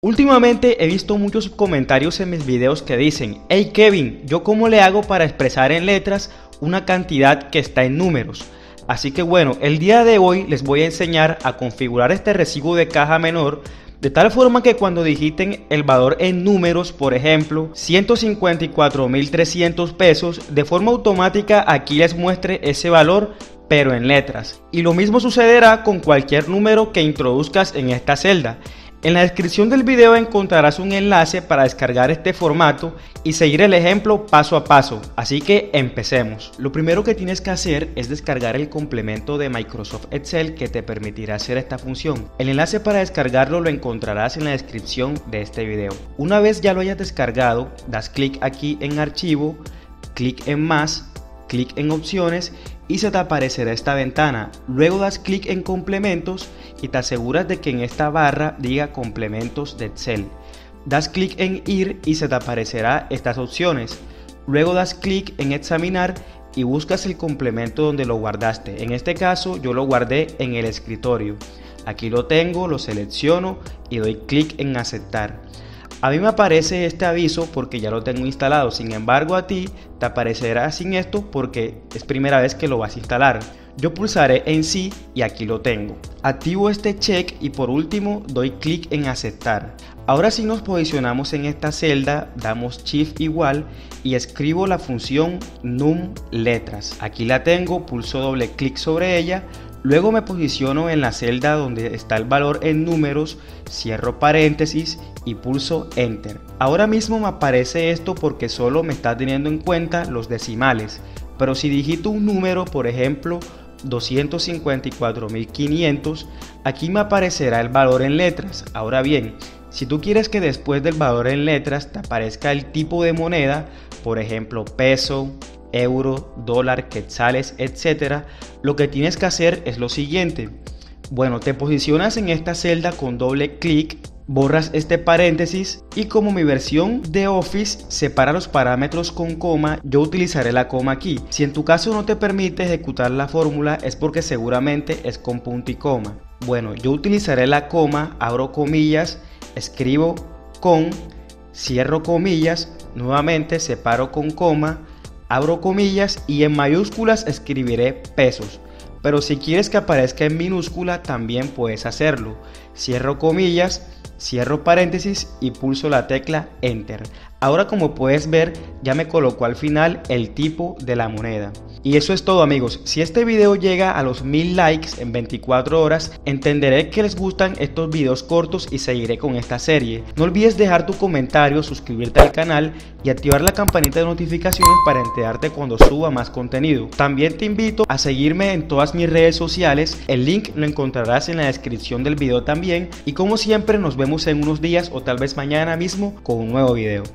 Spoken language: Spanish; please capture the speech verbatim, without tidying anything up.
Últimamente he visto muchos comentarios en mis videos que dicen: hey Kevin, ¿yo cómo le hago para expresar en letras una cantidad que está en números? Así que bueno, el día de hoy les voy a enseñar a configurar este recibo de caja menor de tal forma que cuando digiten el valor en números, por ejemplo ciento cincuenta y cuatro mil trescientos pesos, de forma automática aquí les muestre ese valor pero en letras. Y lo mismo sucederá con cualquier número que introduzcas en esta celda. En la descripción del video encontrarás un enlace para descargar este formato y seguir el ejemplo paso a paso, así que empecemos. Lo primero que tienes que hacer es descargar el complemento de Microsoft Excel que te permitirá hacer esta función. El enlace para descargarlo lo encontrarás en la descripción de este video. Una vez ya lo hayas descargado, das clic aquí en archivo, clic en más, clic en opciones y se te aparecerá esta ventana. Luego das clic en complementos y te aseguras de que en esta barra diga complementos de Excel. Das clic en ir y se te aparecerá estas opciones. Luego das clic en examinar y buscas el complemento donde lo guardaste. En este caso yo lo guardé en el escritorio. Aquí lo tengo, lo selecciono y doy clic en aceptar. A mí me aparece este aviso porque ya lo tengo instalado, sin embargo a ti te aparecerá sin esto porque es primera vez que lo vas a instalar. Yo pulsaré en sí y aquí lo tengo. Activo este check y por último doy clic en aceptar. Ahora sí nos posicionamos en esta celda, damos shift igual y escribo la función num letras. Aquí la tengo, pulso doble clic sobre ella. Luego me posiciono en la celda donde está el valor en números, cierro paréntesis y pulso Enter. Ahora mismo me aparece esto porque solo me está teniendo en cuenta los decimales, pero si digito un número, por ejemplo doscientos cincuenta y cuatro mil quinientos, aquí me aparecerá el valor en letras. Ahora bien, si tú quieres que después del valor en letras te aparezca el tipo de moneda, por ejemplo peso, euro, dólar, quetzales, etcétera, lo que tienes que hacer es lo siguiente. Bueno, te posicionas en esta celda con doble clic, borras este paréntesis y como mi versión de Office separa los parámetros con coma, yo utilizaré la coma aquí. Si en tu caso no te permite ejecutar la fórmula es porque seguramente es con punto y coma. Bueno, yo utilizaré la coma, abro comillas, escribo con, cierro comillas, nuevamente separo con coma, abro comillas y en mayúsculas escribiré pesos, pero si quieres que aparezca en minúscula también puedes hacerlo. Cierro comillas, cierro paréntesis y pulso la tecla Enter. Ahora, como puedes ver, ya me colocó al final el tipo de la moneda. Y eso es todo, amigos. Si este video llega a los mil likes en veinticuatro horas, entenderé que les gustan estos videos cortos y seguiré con esta serie. No olvides dejar tu comentario, suscribirte al canal y activar la campanita de notificaciones para enterarte cuando suba más contenido. También te invito a seguirme en todas mis redes sociales, el link lo encontrarás en la descripción del video también. Y como siempre nos vemos en unos días o tal vez mañana mismo con un nuevo video.